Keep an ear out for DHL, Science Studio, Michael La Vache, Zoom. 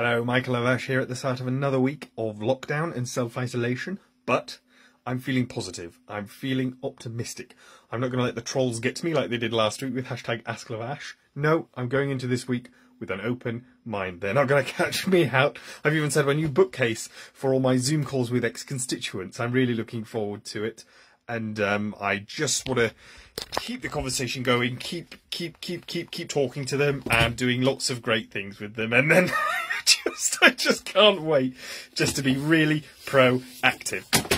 Hello, Michael La Vache here at the start of another week of lockdown and self-isolation, but I'm feeling positive. I'm feeling optimistic. I'm not going to let the trolls get to me like they did last week with #AskLavache. No, I'm going into this week with an open mind. They're not going to catch me out. I've even set up a new bookcase for all my Zoom calls with ex-constituents. I'm really looking forward to it. And I just want to keep the conversation going, keep talking to them and doing lots of great things with them. And then I just can't wait just to be really proactive.